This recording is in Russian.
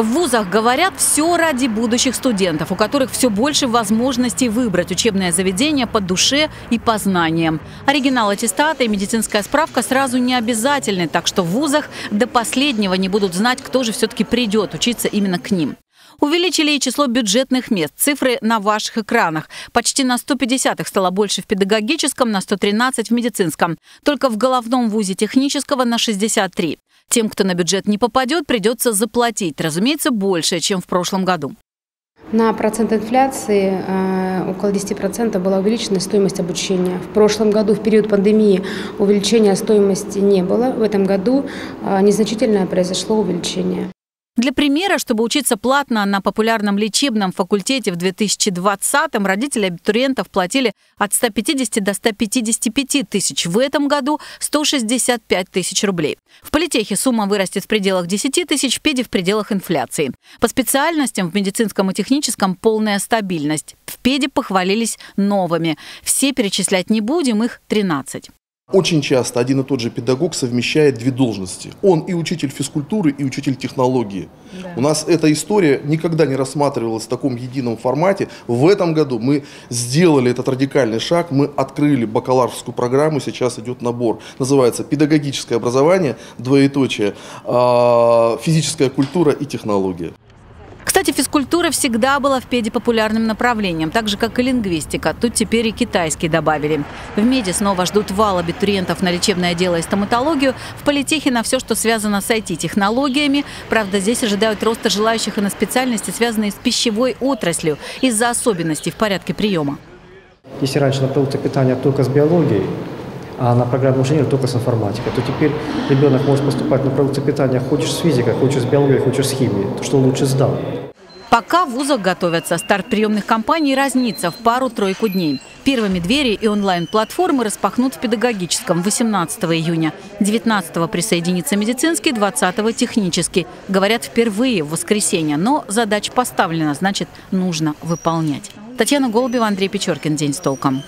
В вузах говорят все ради будущих студентов, у которых все больше возможностей выбрать учебное заведение по душе и по знаниям. Оригинал аттестата и медицинская справка сразу не обязательны, так что в вузах до последнего не будут знать, кто же все-таки придет учиться именно к ним. Увеличили и число бюджетных мест. Цифры на ваших экранах. Почти на 150 их стало больше в педагогическом, на 113 в медицинском. Только в головном вузе технического на 63. Тем, кто на бюджет не попадет, придется заплатить, разумеется, больше, чем в прошлом году. На процент инфляции около 10% была увеличена стоимость обучения. В прошлом году, в период пандемии, увеличения стоимости не было. В этом году незначительное произошло увеличение. Для примера, чтобы учиться платно на популярном лечебном факультете в 2020-м, родители абитуриентов платили от 150 до 155 тысяч. В этом году 165 тысяч рублей. В политехе сумма вырастет в пределах 10 тысяч, в педе в пределах инфляции. По специальностям в медицинском и техническом полная стабильность. В педе похвалились новыми. Все перечислять не будем, их 13. Очень часто один и тот же педагог совмещает две должности. Он и учитель физкультуры, и учитель технологии. Да. У нас эта история никогда не рассматривалась в таком едином формате. В этом году мы сделали этот радикальный шаг, мы открыли бакалаврскую программу, сейчас идет набор. Называется «Педагогическое образование, двоеточие, физическая культура и технология». Кстати, физкультура всегда была в педе популярным направлением, так же, как и лингвистика. Тут теперь и китайский добавили. В меди снова ждут вал абитуриентов на лечебное дело и стоматологию, в политехе на все, что связано с IT-технологиями. Правда, здесь ожидают роста желающих и на специальности, связанные с пищевой отраслью, из-за особенностей в порядке приема. Если раньше на продукты питания только с биологией, а на программу инженера только с информатикой, то теперь ребенок может поступать на продукты питания, хочешь с физикой, хочешь с биологией, хочешь с химией, то что лучше сдал. Пока в вузах готовятся, старт приемных кампаний разнится в пару-тройку дней. Первыми двери и онлайн-платформы распахнут в педагогическом 18 июня. 19-го присоединится медицинский, 20-го технический. Говорят, впервые в воскресенье, но задача поставлена, значит, нужно выполнять. Татьяна Голубева, Андрей Печеркин. День с толком.